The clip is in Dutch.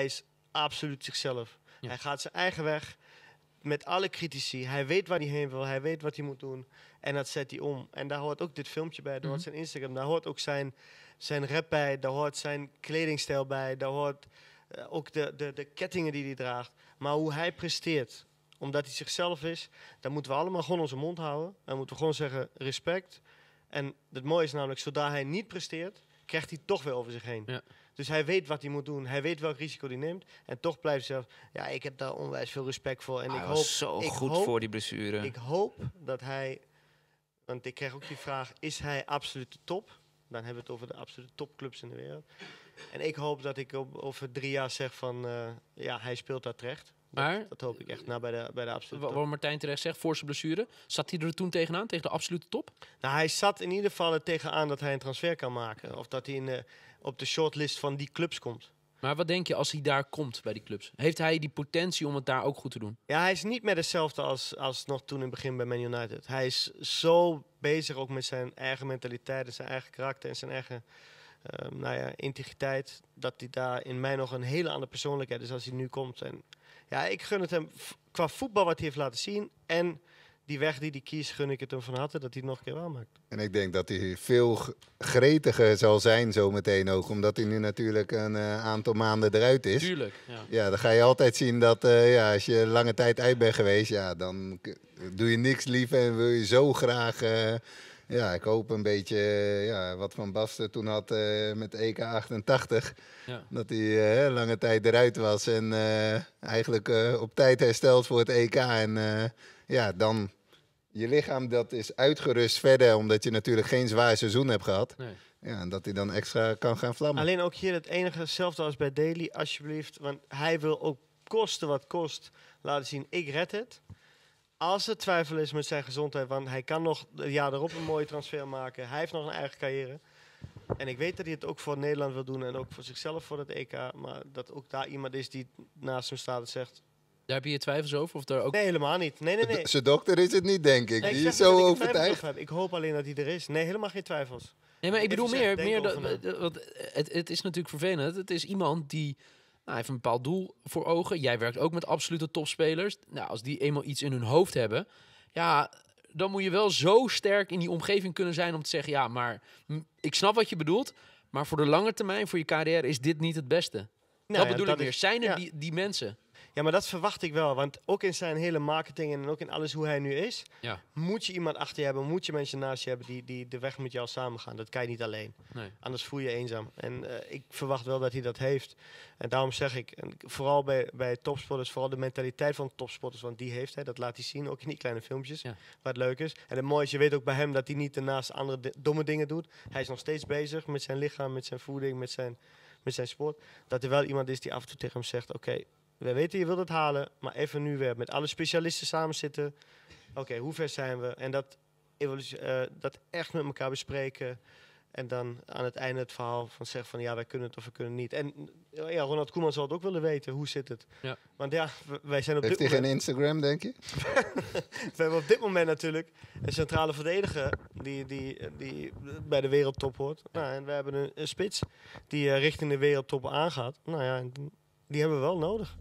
hij is absoluut zichzelf. Ja. Hij gaat zijn eigen weg met alle critici. Hij weet waar hij heen wil, hij weet wat hij moet doen. En dat zet hij om. En daar hoort ook dit filmpje bij, daar hoort zijn Instagram, daar hoort ook zijn rap bij, daar hoort zijn kledingstijl bij, daar hoort ook de kettingen die hij draagt. Maar hoe hij presteert, omdat hij zichzelf is, dan moeten we allemaal gewoon onze mond houden. Dan moeten we gewoon zeggen, respect. En het mooie is namelijk, zodra hij niet presteert, krijgt hij toch weer over zich heen. Ja. Dus hij weet wat hij moet doen. Hij weet welk risico hij neemt. En toch blijft hij zelf... Ja, ik heb daar onwijs veel respect voor. En ik hoop voor die blessure. Ik hoop dat hij... Want ik kreeg ook die vraag, is hij absoluut de top? Dan hebben we het over de absolute topclubs in de wereld. En ik hoop dat ik over 3 jaar zeg van... ja, hij speelt daar terecht. Dat hoop ik echt bij de absolute top. Wat Martijn terecht zegt, voor zijn blessure. Zat hij er toen tegenaan, tegen de absolute top? Nou, hij zat in ieder geval er tegenaan dat hij een transfer kan maken. Of dat hij op de shortlist van die clubs komt. Maar wat denk je als hij daar komt bij die clubs? Heeft hij die potentie om het daar ook goed te doen? Ja, hij is niet meer hetzelfde als nog toen in het begin bij Man United. Hij is zo bezig ook met zijn eigen mentaliteit en zijn eigen karakter en zijn eigen... integriteit, dat hij daar in mij nog een hele andere persoonlijkheid is als hij nu komt. En ja, ik gun het hem qua voetbal wat hij heeft laten zien en die weg die hij kiest, gun ik het hem van harte dat hij het nog een keer aanmaakt. En ik denk dat hij veel gretiger zal zijn zo meteen ook, omdat hij nu natuurlijk een aantal maanden eruit is. Tuurlijk. Ja, dan ga je altijd zien dat als je lange tijd uit bent geweest, ja, dan doe je niks lief en wil je zo graag... Ja, ik hoop een beetje wat Van Basten toen had met EK 88. Ja. Dat hij lange tijd eruit was en eigenlijk op tijd hersteld voor het EK. En dan je lichaam dat is uitgerust verder, omdat je natuurlijk geen zwaar seizoen hebt gehad. Nee. Ja, en dat hij dan extra kan gaan vlammen. Alleen ook hier het enige, hetzelfde als bij Daly, alsjeblieft. Want hij wil ook kosten wat kost laten zien, ik red het. Als er twijfel is met zijn gezondheid, want hij kan nog het jaar erop een mooie transfer maken. Hij heeft nog een eigen carrière. En ik weet dat hij het ook voor Nederland wil doen en ook voor zichzelf voor het EK. Maar dat ook daar iemand is die naast hem staat en zegt... Daar heb je twijfels over? Of daar ook... Nee, helemaal niet. Nee. Zijn dokter is het niet, denk ik. Nee, die is zo overtuigd. Ik hoop alleen dat hij er is. Nee, helemaal geen twijfels. Nee, maar ik bedoel het is natuurlijk vervelend. Het is iemand die... Nou, hij heeft een bepaald doel voor ogen. Jij werkt ook met absolute topspelers. Nou, als die eenmaal iets in hun hoofd hebben... Ja, dan moet je wel zo sterk in die omgeving kunnen zijn om te zeggen... Ja, maar ik snap wat je bedoelt. Maar voor de lange termijn, voor je carrière, is dit niet het beste. Nou, dat bedoel ik meer. Zijn er die mensen? Ja, maar dat verwacht ik wel. Want ook in zijn hele marketing en ook in alles hoe hij nu is... Ja. Moet je iemand achter je hebben, moet je mensen naast je hebben... die de weg met jou samen gaan. Dat kan je niet alleen. Nee. Anders voel je eenzaam. En ik verwacht wel dat hij dat heeft. En daarom zeg ik, vooral bij topsporters... vooral de mentaliteit van topsporters, want die heeft hij. Dat laat hij zien, ook in die kleine filmpjes, wat leuk is. En het mooie is, je weet ook bij hem dat hij niet daarnaast andere domme dingen doet. Hij is nog steeds bezig met zijn lichaam, met zijn voeding, met zijn sport. Dat er wel iemand is die af en toe tegen hem zegt... Oké, we weten, je wilt het halen, maar even nu weer met alle specialisten samen zitten. Oké, hoe ver zijn we? En dat echt met elkaar bespreken. En dan aan het einde het verhaal van zeggen van ja, wij kunnen het of we kunnen niet. En ja, Ronald Koeman zal het ook willen weten, hoe zit het? Ja. Want ja, wij zijn op dit moment... Heeft hij geen Instagram, denk je? We hebben op dit moment natuurlijk een centrale verdediger die bij de wereldtop hoort. Nou, en we hebben een spits die richting de wereldtop aangaat. Nou ja, die hebben we wel nodig.